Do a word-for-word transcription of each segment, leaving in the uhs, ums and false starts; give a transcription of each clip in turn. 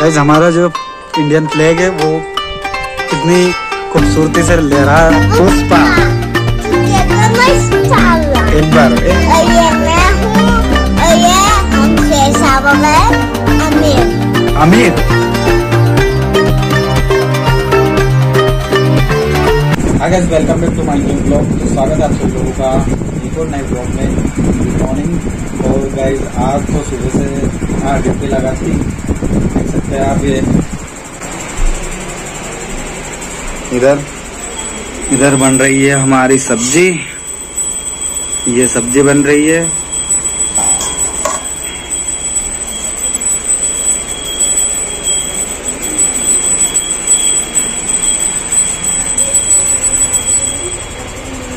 Guys हमारा जो Indian flag है वो कितनी खूबसूरती से लहरा पुष्पा एक बार ये मैं हूं और ये हम साहब है अमीर अमीर guys welcome back to my new blog. स्वागत है आप सब लोगों का एक और नए ब्लॉग में। Good morning. और गाइस आज तो सुबह से हाँ ड्यूटी लगा थी, देख सकते हैं आप। ये इधर इधर बन रही है हमारी सब्जी, ये सब्जी बन रही है।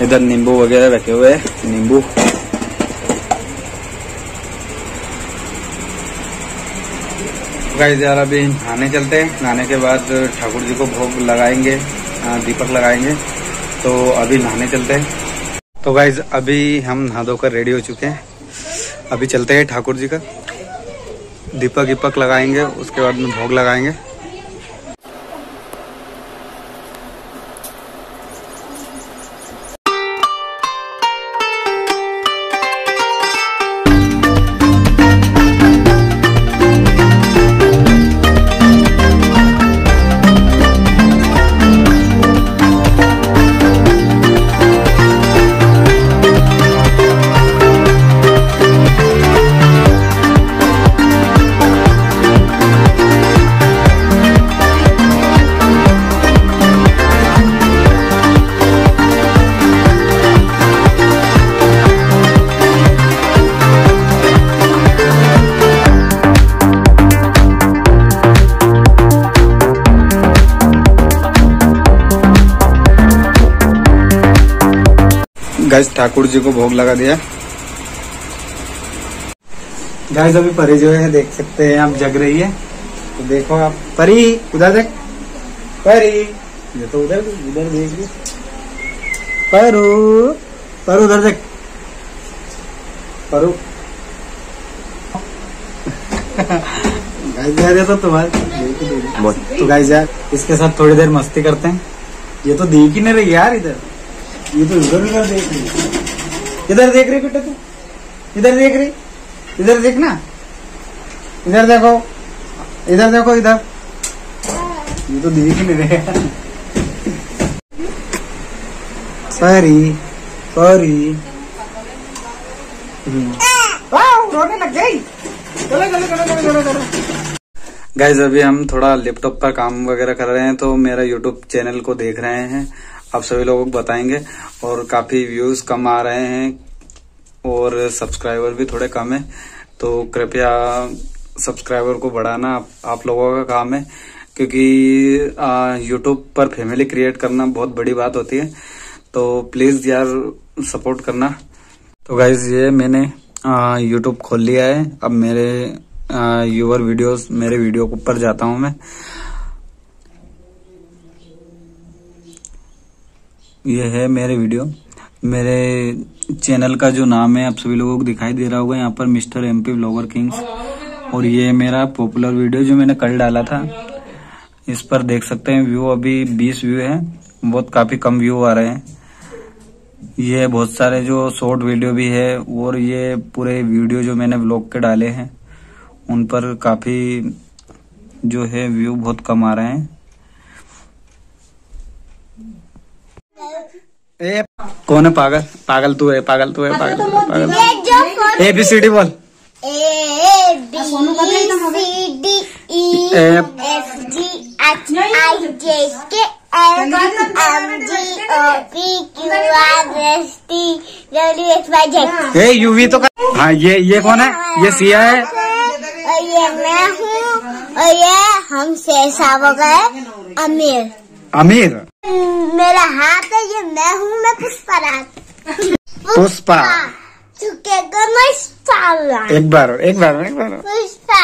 इधर नींबू वगैरह रखे हुए हैं, नींबू। गाइस यार अभी नहाने चलते हैं, नहाने के बाद ठाकुर जी को भोग लगाएंगे, दीपक लगाएंगे, तो अभी नहाने चलते हैं। तो गाइस अभी हम नहा धोकर रेडी हो चुके हैं, अभी चलते हैं ठाकुर जी का दीपक दीपक लगाएंगे, उसके बाद में भोग लगाएंगे। गाइस ठाकुर जी को भोग लगा दिया। गाइस अभी परी जो है देख सकते हैं आप जग रही है, तो देखो आप परी उधर देख, परी ये तो उधर उधर देख ली, परू परू उधर देख परू। गाइस यार ये तो तुम्हारे तो गाइस यार इसके साथ थोड़ी देर मस्ती करते हैं। ये तो देख ही नहीं रही यार इधर, ये तो इधर उधर देख रही, इधर देख रही बेटा, तू इधर देख रही, इधर देख ना, इधर देखो, इधर देखो, इधर, ये तो देख ही नहीं रहे। सॉरी सॉरी रोने लग गई। चलो चलो चलो चलो चलो। गाइस अभी हम थोड़ा लैपटॉप पर काम वगैरह कर रहे हैं, तो मेरा यूट्यूब चैनल को देख रहे हैं आप सभी लोगों को बताएंगे, और काफी व्यूज कम आ रहे हैं और सब्सक्राइबर भी थोड़े कम है, तो कृपया सब्सक्राइबर को बढ़ाना आप, आप लोगों का काम है, क्योंकि यूट्यूब पर फैमिली क्रिएट करना बहुत बड़ी बात होती है, तो प्लीज यार सपोर्ट करना। तो गाइज ये मैंने यूट्यूब खोल लिया है, अब मेरे यूवर वीडियोस मेरे वीडियो के ऊपर जाता हूं मैं। ये है मेरे वीडियो, मेरे चैनल का जो नाम है आप सभी लोगों को दिखाई दे रहा होगा यहाँ पर, मिस्टर एमपी ब्लॉगर किंग्स। और ये मेरा पॉपुलर वीडियो जो मैंने कल डाला था, इस पर देख सकते हैं व्यू अभी बीस व्यू है, बहुत काफी कम व्यू आ रहे हैं। ये बहुत सारे जो शॉर्ट वीडियो भी है, और ये पूरे वीडियो जो मैंने ब्लॉग के डाले हैं उन पर काफी जो है व्यू बहुत कम आ रहे हैं। ए कौन है पागल, पागल तू है, पागल तू है, पागल पागल। ए बी सी डी बोल, A B C D E F G H I J K L M G O P Q R S T W X Y Z. A U V तो कर। हाँ ये ये कौन है, ये सिया है और ये मैं हूँ और ये हमसे साहब है अमीर अमीर। मेरा हाथ है, ये मैं हूँ, मैं पुष्पा राज पुष्पा झुकेगा नहीं साला, एक बार एक बार एक बार पुष्पा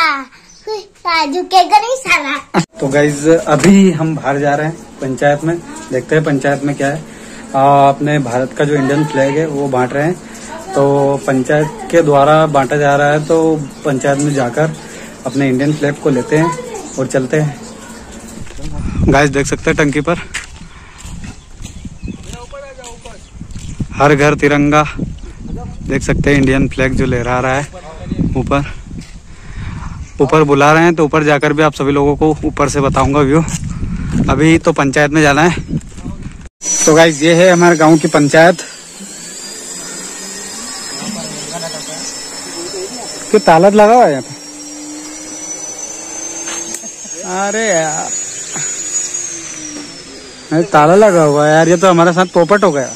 पुष्पा झुकेगा नहीं साला। तो गाइज अभी हम बाहर जा रहे हैं पंचायत में, देखते हैं पंचायत में क्या है। आ, अपने भारत का जो इंडियन फ्लैग है वो बांट रहे हैं, तो पंचायत के द्वारा बांटा जा रहा है, तो पंचायत में जाकर अपने इंडियन फ्लैग को लेते हैं और चलते हैं। गाइस देख सकते हैं टंकी पर हर घर तिरंगा, देख सकते हैं इंडियन फ्लैग जो लहरा रहा है ऊपर। ऊपर बुला रहे हैं तो ऊपर जाकर भी आप सभी लोगों को ऊपर से बताऊंगा व्यू। अभी तो पंचायत में जाना है। तो गाइस ये है हमारे गांव की पंचायत। तो ताला लगा हुआ है यहाँ पे। अरे यार अरे ताला लगा हुआ है यार, ये तो हमारे साथ पोपट हो गया।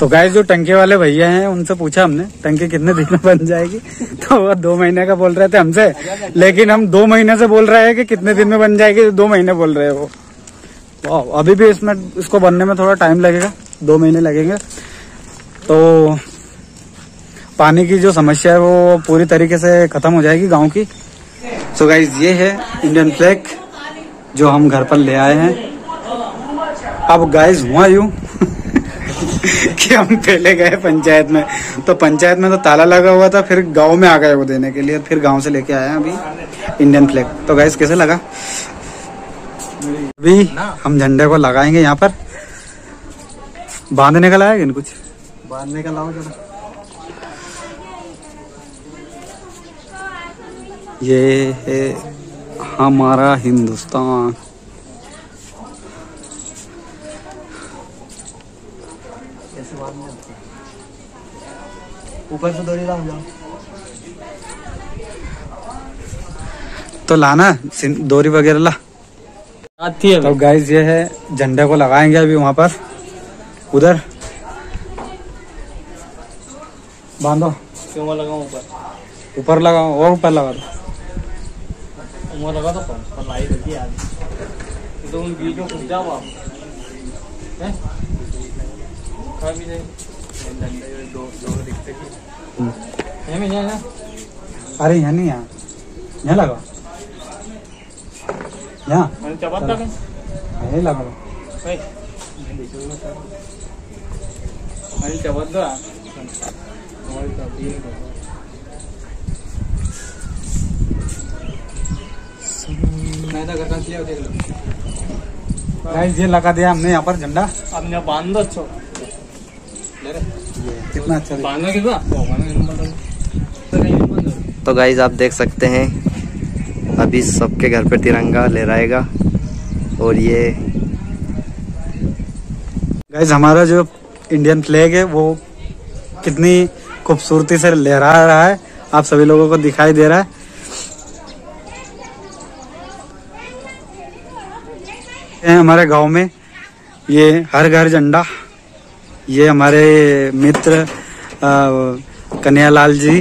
तो गाइस जो टंकी वाले भैया हैं उनसे पूछा हमने टंकी कितने दिन में बन जाएगी, तो वो दो महीने का बोल रहे थे हमसे, लेकिन हम दो महीने से बोल रहे हैं कि कितने दिन में बन जाएगी, दो महीने बोल रहे हैं वो। वाह, अभी भी इसमें इसको बनने में थोड़ा टाइम लगेगा, दो महीने लगेंगे। तो पानी की जो समस्या है वो पूरी तरीके से खत्म हो जाएगी गाँव की। सो गाइस ये है इंडियन फ्लैग जो हम घर पर ले आए हैं। अब गाइस हुआ यूं कि हम पहले गए पंचायत में, तो पंचायत में तो ताला लगा हुआ था, फिर गांव में आ गए वो देने के लिए, फिर गांव से लेके आए हैं अभी इंडियन फ्लैग। तो गाइस कैसे लगा? अभी हम झंडे को लगाएंगे यहाँ पर। बांधने का लाएगा इन कुछ बांधने का लाओ जरा। ये है हमारा हिंदुस्तान। ऊपर से दौड़ी लाओ तो लाना डोरी वगैरह ला आती है। तो गाइस ये है झंडे को लगाएंगे अभी वहां पर, उधर बांधो। क्यों लगाओ? ऊपर ऊपर लगाओ और ऊपर लगा दो। लगा दो पर लाइट तो उन बीजों को जाओ आप हैं खा भी नहीं। अरे यहाँ नहीं, यहाँ यहाँ लगा, यहाँ लगा। ये लगा दिया हमने यहाँ पर झंडा। हमने बांध दो अच्छो कितना अच्छा कितना। तो गाइज आप देख सकते हैं अभी सबके घर पे तिरंगा लहराएगा। और ये गाइज हमारा जो इंडियन फ्लैग है वो कितनी खूबसूरती से लहरा रहा है, आप सभी लोगों को दिखाई दे रहा है। हमारे गांव में ये हर घर झंडा। ये हमारे मित्र कन्यालाल जी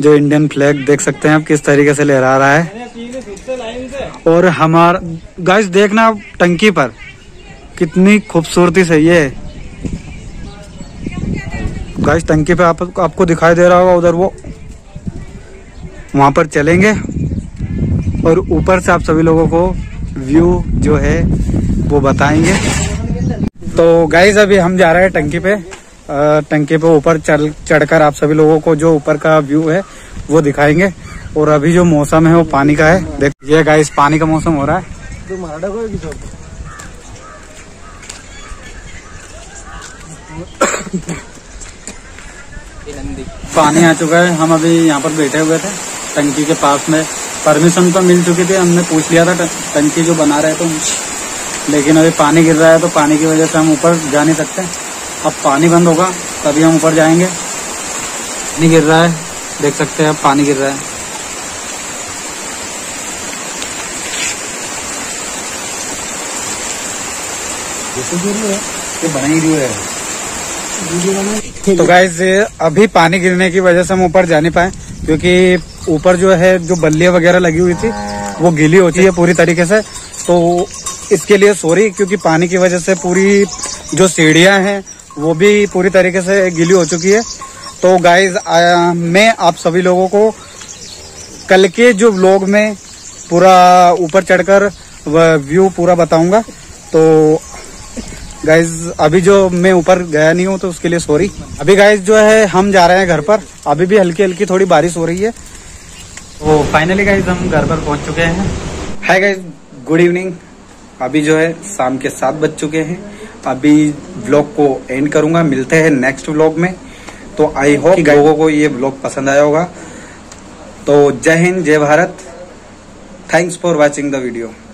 जो इंडियन फ्लैग देख सकते हैं आप किस तरीके से लहरा रहा है। और हमारा गाइस देखना टंकी पर कितनी खूबसूरती से, ये गाइस टंकी पे आप, आपको दिखाई दे रहा होगा उधर, वो वहां पर चलेंगे और ऊपर से आप सभी लोगों को व्यू जो है वो बताएंगे। तो गाइज अभी हम जा रहे हैं टंकी पे। टंकी पे ऊपर चल चढ़कर आप सभी लोगों को जो ऊपर का व्यू है वो दिखाएंगे। और अभी जो मौसम है वो पानी का है। देख ये गाइज पानी का मौसम हो रहा है, पानी आ चुका है। हम अभी यहाँ पर बैठे हुए थे टंकी के पास में। परमिशन तो मिल चुकी थी, हमने पूछ लिया था टंकी जो बना रहे तो, लेकिन अभी पानी गिर रहा है तो पानी की वजह से हम ऊपर जा नहीं सकते। अब पानी बंद होगा तभी हम ऊपर जाएंगे। पानी गिर रहा है, देख सकते हैं आप पानी गिर रहा है। ये बना ही रही है। तो गाइस अभी पानी गिरने की वजह से हम ऊपर जा नहीं पाए, क्योंकि ऊपर जो है जो बल्लियाँ वगैरह लगी हुई थी वो गीली होती है पूरी तरीके से। तो इसके लिए सॉरी, क्योंकि पानी की वजह से पूरी जो सीढ़ियां हैं वो भी पूरी तरीके से गीली हो चुकी है। तो गाइज मैं आप सभी लोगों को कल के जो व्लॉग में पूरा ऊपर चढ़कर व्यू पूरा बताऊंगा। तो गाइज अभी जो मैं ऊपर गया नहीं हूँ तो उसके लिए सॉरी। अभी गाइज जो है हम जा रहे हैं घर पर। अभी भी हल्की हल्की थोड़ी बारिश हो रही है। तो फाइनली गाइज हम घर पर पहुँच चुके हैं। Hi guys, good evening. अभी जो है शाम के सात बज चुके हैं। अभी व्लॉग को एंड करूँगा, मिलते हैं नेक्स्ट व्लॉग में। तो आई होप लोगों को ये व्लॉग पसंद आया होगा। तो जय हिंद, जय Bharat. Thanks for watching the video.